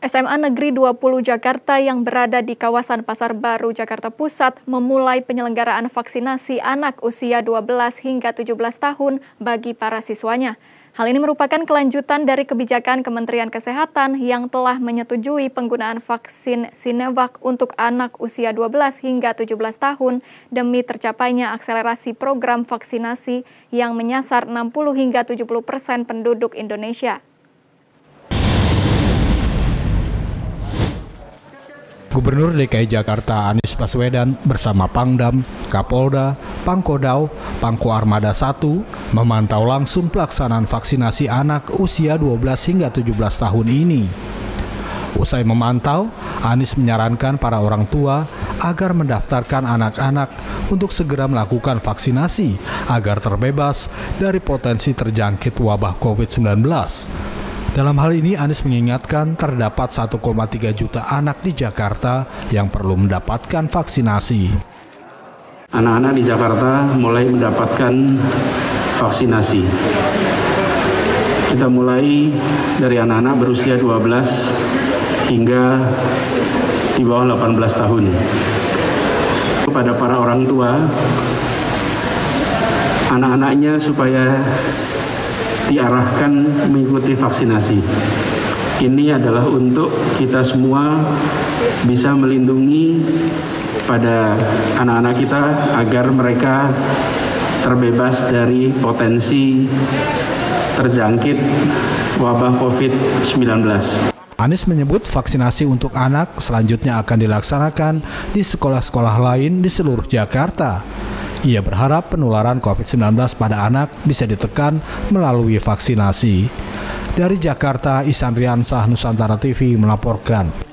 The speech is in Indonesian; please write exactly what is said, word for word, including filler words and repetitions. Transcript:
S M A Negeri dua puluh Jakarta yang berada di kawasan Pasar Baru, Jakarta Pusat memulai penyelenggaraan vaksinasi anak usia dua belas hingga tujuh belas tahun bagi para siswanya. Hal ini merupakan kelanjutan dari kebijakan Kementerian Kesehatan yang telah menyetujui penggunaan vaksin Sinovac untuk anak usia dua belas hingga tujuh belas tahun demi tercapainya akselerasi program vaksinasi yang menyasar enam puluh hingga tujuh puluh persen penduduk Indonesia. Gubernur D K I Jakarta Anies Baswedan bersama Pangdam, Kapolda, Pangkodau, Pangkoarmada I memantau langsung pelaksanaan vaksinasi anak usia dua belas hingga tujuh belas tahun ini. Usai memantau, Anies menyarankan para orang tua agar mendaftarkan anak-anak untuk segera melakukan vaksinasi agar terbebas dari potensi terjangkit wabah COVID sembilan belas. Dalam hal ini, Anies mengingatkan terdapat satu koma tiga juta anak di Jakarta yang perlu mendapatkan vaksinasi. Anak-anak di Jakarta mulai mendapatkan vaksinasi. Kita mulai dari anak-anak berusia dua belas hingga di bawah delapan belas tahun. Kepada para orang tua, anak-anaknya supaya diarahkan mengikuti vaksinasi. Ini adalah untuk kita semua bisa melindungi pada anak-anak kita agar mereka terbebas dari potensi terjangkit wabah COVID sembilan belas. Anies menyebut vaksinasi untuk anak selanjutnya akan dilaksanakan di sekolah-sekolah lain di seluruh Jakarta. Ia berharap penularan COVID sembilan belas pada anak bisa ditekan melalui vaksinasi. Dari Jakarta, Ihsanriansah, Nusantara T V melaporkan.